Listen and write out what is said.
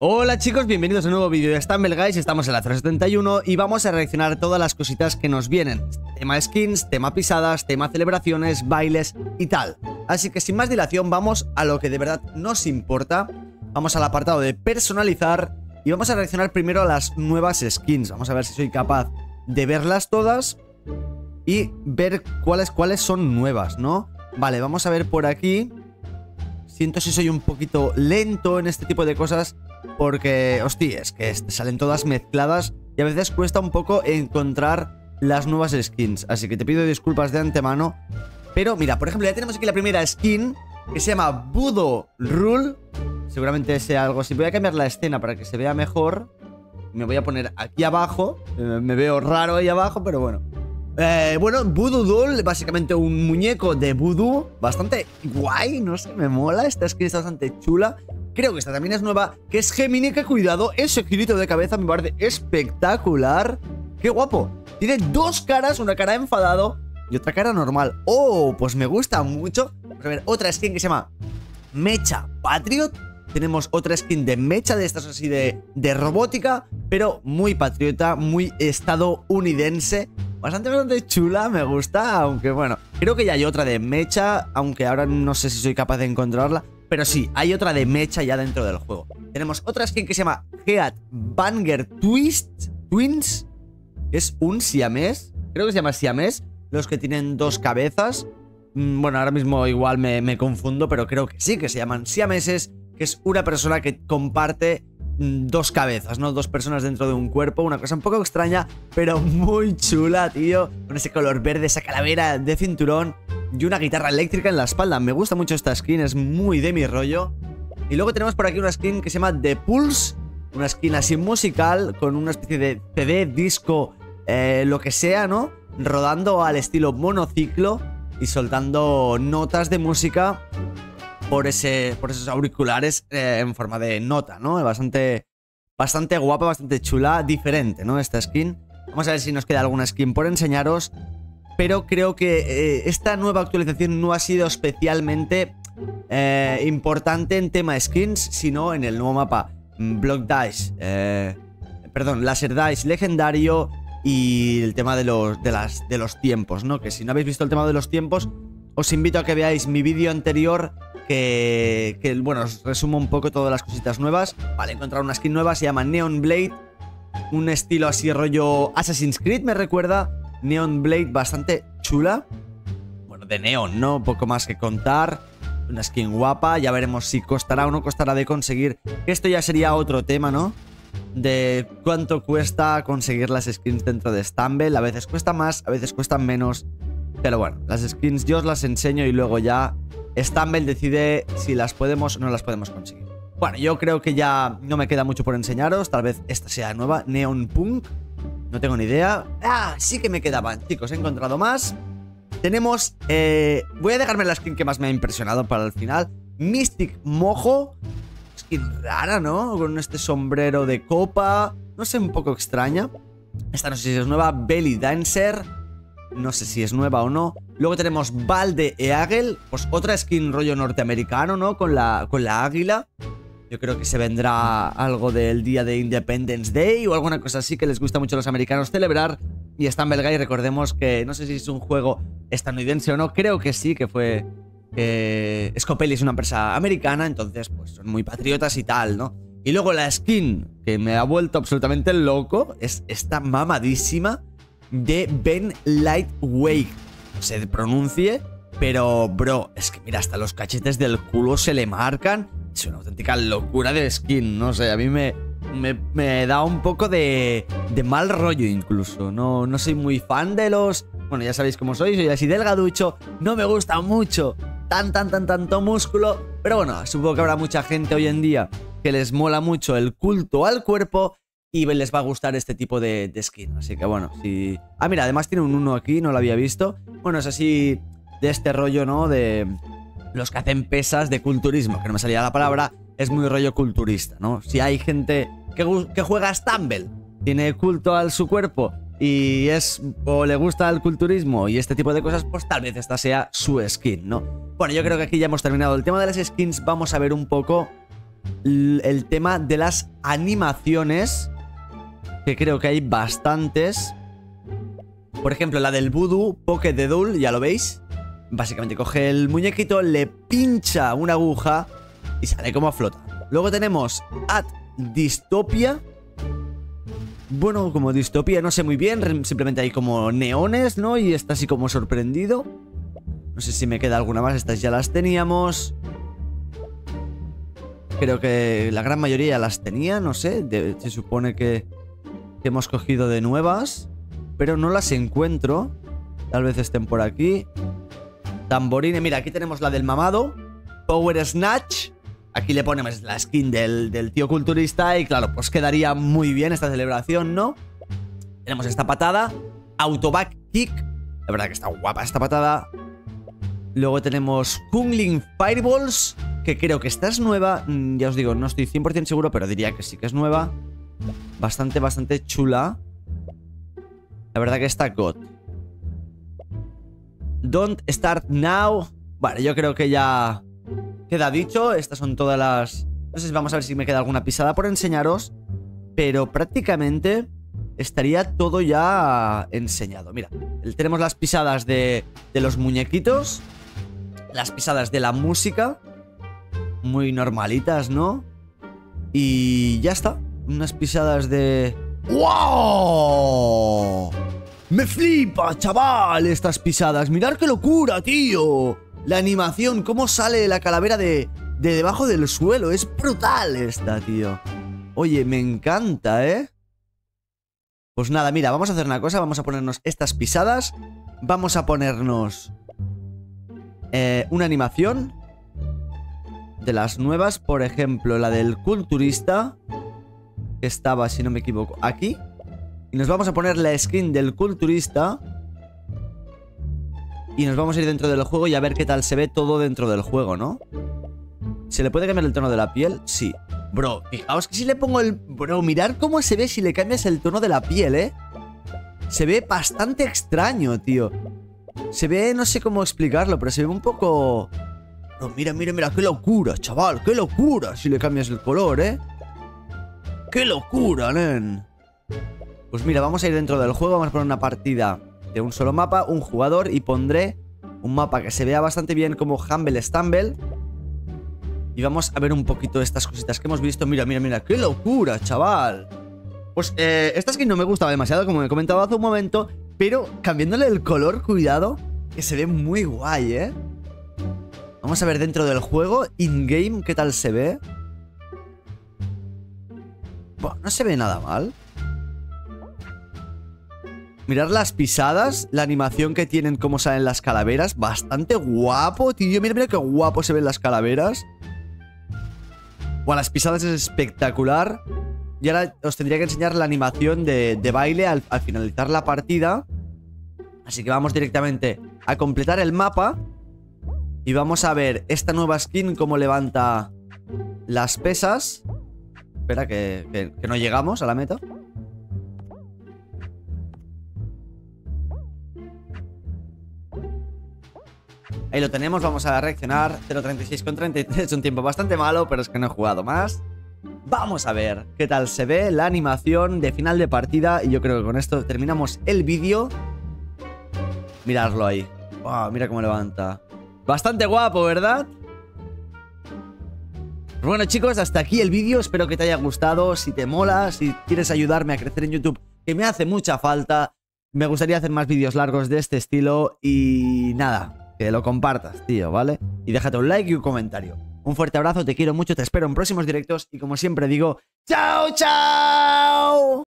Hola chicos, bienvenidos a un nuevo vídeo de Stumble Guys. Estamos en la 071 y vamos a reaccionar a todas las cositas que nos vienen. Tema skins, tema pisadas, tema celebraciones, bailes y tal. Así que sin más dilación vamos a lo que de verdad nos importa. Vamos al apartado de personalizar y vamos a reaccionar primero a las nuevas skins. Vamos a ver si soy capaz de verlas todas y ver cuáles son nuevas, ¿no? Vale, vamos a ver por aquí. Siento si soy un poquito lento en este tipo de cosas, porque, hostia, es que salen todas mezcladas y a veces cuesta un poco encontrar las nuevas skins, así que te pido disculpas de antemano. Pero mira, por ejemplo, ya tenemos aquí la primera skin, que se llama Voodoo Doll. Seguramente sea algo así. Voy a cambiar la escena para que se vea mejor. Me voy a poner aquí abajo. Me veo raro ahí abajo, pero bueno. Bueno, Voodoo Doll, básicamente un muñeco de vudú. Bastante guay, no sé, me mola. Esta skin está bastante chula. Creo que esta también es nueva, que es Gemini, que cuidado, ese girito de cabeza me parece espectacular. ¡Qué guapo! Tiene dos caras, una cara enfadado y otra cara normal. ¡Oh! Pues me gusta mucho. Vamos a ver, otra skin que se llama Mecha Patriot. Tenemos otra skin de mecha, de estas así de robótica, pero muy patriota, muy estadounidense. Bastante chula, me gusta, aunque bueno. Creo que ya hay otra de mecha, aunque ahora no sé si soy capaz de encontrarla. Pero sí, hay otra de mecha ya dentro del juego. Tenemos otra skin que se llama Head Banger Twist Twins. Es un siamés. Creo que se llama siamés. Los que tienen dos cabezas. Bueno, ahora mismo igual me confundo, pero creo que sí, que se llaman siameses. Que es una persona que comparte dos cabezas, ¿no? Dos personas dentro de un cuerpo. Una cosa un poco extraña, pero muy chula, tío. Con ese color verde, esa calavera de cinturón. Y una guitarra eléctrica en la espalda. Me gusta mucho esta skin, es muy de mi rollo. Y luego tenemos por aquí una skin que se llama The Pulse. Una skin así musical, con una especie de CD, disco, lo que sea, ¿no? Rodando al estilo monociclo y soltando notas de música por esos auriculares en forma de nota, ¿no? Bastante guapa, bastante chula, diferente, ¿no? Esta skin. Vamos a ver si nos queda alguna skin por enseñaros. Pero creo que esta nueva actualización no ha sido especialmente importante en tema skins, sino en el nuevo mapa Laser Dice legendario y el tema de los tiempos, ¿no? Que si no habéis visto el tema de los tiempos, os invito a que veáis mi vídeo anterior, que bueno, os resumo un poco todas las cositas nuevas. Vale, encontrar una skin nueva, se llama Neon Blade, un estilo así rollo Assassin's Creed, me recuerda. Neon Blade, bastante chula. Bueno, de neón, ¿no? Poco más que contar. Una skin guapa. Ya veremos si costará o no costará de conseguir. Esto ya sería otro tema, ¿no? De cuánto cuesta conseguir las skins dentro de Stumble. A veces cuesta más, a veces cuestan menos. Pero bueno, las skins yo os las enseño y luego ya Stumble decide si las podemos o no las podemos conseguir. Bueno, yo creo que ya no me queda mucho por enseñaros. Tal vez esta sea nueva, Neon Punk. No tengo ni idea. Ah, sí que me quedaban, chicos, he encontrado más. Tenemos, voy a dejarme la skin que más me ha impresionado para el final. Mystic Mojo. Skin rara, ¿no? Con este sombrero de copa. No sé, un poco extraña. Esta no sé si es nueva. Belly Dancer. No sé si es nueva o no. Luego tenemos Bald Eagle. Pues otra skin rollo norteamericano, ¿no? Con la águila. Yo creo que se vendrá algo del día de Independence Day o alguna cosa así que les gusta mucho a los americanos celebrar. Y Stumble Guys, recordemos que no sé si es un juego estadounidense o no, creo que sí, que fue... Scopely es una empresa americana, entonces pues son muy patriotas y tal, ¿no? Y luego la skin que me ha vuelto absolutamente loco es esta mamadísima de Ben Lightweight. No se pronuncie, pero bro, es que mira, hasta los cachetes del culo se le marcan. Es una auténtica locura de skin, no sé, a mí me da un poco de mal rollo incluso. No soy muy fan de los... Bueno, ya sabéis cómo soy, soy así delgaducho, no me gusta mucho tanto músculo. Pero bueno, supongo que habrá mucha gente hoy en día que les mola mucho el culto al cuerpo y les va a gustar este tipo de skin. Así que bueno, si... Ah, mira, además tiene un 1 aquí, no lo había visto. Bueno, es así de este rollo, ¿no? De... los que hacen pesas de culturismo, que no me salía la palabra, es muy rollo culturista, ¿no? Si hay gente que juega a Stumble, tiene culto al su cuerpo y es o le gusta el culturismo y este tipo de cosas, pues tal vez esta sea su skin, ¿no? Bueno, yo creo que aquí ya hemos terminado el tema de las skins. Vamos a ver un poco el tema de las animaciones, que creo que hay bastantes. Por ejemplo, la del Voodoo, Poké de Dull, ya lo veis. Básicamente coge el muñequito, le pincha una aguja y sale como flota. Luego tenemos Add Dystopia. Bueno, como distopía no sé muy bien, simplemente hay como neones, ¿no? Y está así como sorprendido. No sé si me queda alguna más, estas ya las teníamos. Creo que la gran mayoría ya las tenía, no sé. Se supone que hemos cogido de nuevas, pero no las encuentro. Tal vez estén por aquí. Tamborines, mira, aquí tenemos la del mamado. Power Snatch. Aquí le ponemos la skin del tío culturista y claro, pues quedaría muy bien esta celebración, ¿no? Tenemos esta patada, Autoback Kick. La verdad que está guapa esta patada. Luego tenemos Kungling Fireballs, que creo que esta es nueva. Ya os digo, no estoy 100% seguro, pero diría que sí que es nueva. Bastante, bastante chula. La verdad que está God. Don't start now. Vale, yo creo que ya... queda dicho, estas son todas las... No sé si vamos a ver si me queda alguna pisada por enseñaros, pero prácticamente estaría todo ya enseñado. Mira, tenemos las pisadas de los muñequitos, las pisadas de la música, muy normalitas, ¿no? Y ya está, unas pisadas de... ¡Wow! ¡Me flipa, chaval, estas pisadas! ¡Mirad qué locura, tío! La animación, cómo sale la calavera de debajo del suelo. Es brutal esta, tío. Oye, me encanta, ¿eh? Pues nada, mira, vamos a hacer una cosa. Vamos a ponernos estas pisadas. Vamos a ponernos una animación de las nuevas. Por ejemplo, la del culturista, que estaba, si no me equivoco, aquí. Y nos vamos a poner la skin del culturista. Y nos vamos a ir dentro del juego y a ver qué tal se ve todo dentro del juego, ¿no? ¿Se le puede cambiar el tono de la piel? Sí. Bro, fijaos que si le pongo el... Bro, mirad cómo se ve si le cambias el tono de la piel, ¿eh? Se ve bastante extraño, tío. Se ve... no sé cómo explicarlo, pero se ve un poco... Bro, mira, mira, mira. ¡Qué locura, chaval! ¡Qué locura! Si le cambias el color, ¿eh? ¡Qué locura, nen! Pues mira, vamos a ir dentro del juego. Vamos a poner una partida... de un solo mapa, un jugador, y pondré un mapa que se vea bastante bien como Humble Stumble. Y vamos a ver un poquito estas cositas que hemos visto. Mira, mira, mira, qué locura, chaval. Pues esta skin no me gustaba demasiado, como he comentado hace un momento, pero cambiándole el color, cuidado, que se ve muy guay, ¿eh? Vamos a ver dentro del juego, in-game, qué tal se ve. Bueno, no se ve nada mal. Mirad las pisadas, la animación que tienen, cómo salen las calaveras. Bastante guapo, tío. Mira, mira qué guapo se ven las calaveras. Bueno, las pisadas es espectacular. Y ahora os tendría que enseñar la animación de baile al finalizar la partida. Así que vamos directamente a completar el mapa. Y vamos a ver esta nueva skin, cómo levanta las pesas. Espera, que no llegamos a la meta. Ahí lo tenemos, vamos a reaccionar. 0.36 con 33, es un tiempo bastante malo, pero es que no he jugado más. Vamos a ver qué tal se ve la animación de final de partida. Y yo creo que con esto terminamos el vídeo. Miradlo ahí. Wow, mira cómo levanta. Bastante guapo, ¿verdad? Bueno, chicos, hasta aquí el vídeo. Espero que te haya gustado. Si te mola, si quieres ayudarme a crecer en YouTube, que me hace mucha falta. Me gustaría hacer más vídeos largos de este estilo. Y nada, que lo compartas, tío, ¿vale? Y déjate un like y un comentario. Un fuerte abrazo, te quiero mucho, te espero en próximos directos y como siempre digo, ¡chao, chao!